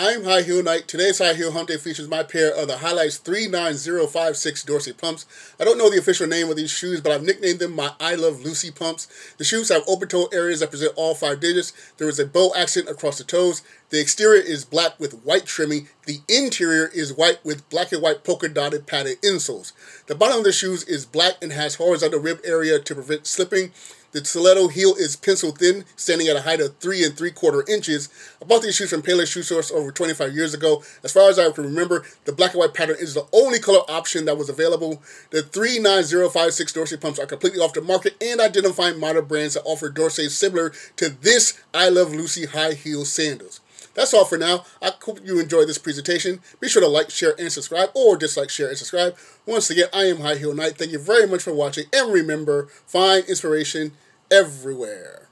I'm High Heel Knight. Today's High Heel Hunt Day features my pair of the Highlights 39056 D'Orsay pumps. I don't know the official name of these shoes, but I've nicknamed them my I Love Lucy pumps. The shoes have open toe areas that present all 5 digits. There is a bow accent across the toes. The exterior is black with white trimming. The interior is white with black and white polka dotted padded insoles. The bottom of the shoes is black and has horizontal rib area to prevent slipping. The stiletto heel is pencil thin, standing at a height of 3 3/4 inches. I bought these shoes from Payless Shoe Source over 25 years ago. As far as I can remember, the black and white pattern is the only color option that was available. The 39056 D'Orsay pumps are completely off the market, and I didn't find modern brands that offer D'Orsay similar to this I Love Lucy high heel sandals. That's all for now. I hope you enjoyed this presentation. Be sure to like, share, and subscribe, or dislike, share, and subscribe. Once again, I am High Heel Knight. Thank you very much for watching, and remember, find inspiration everywhere.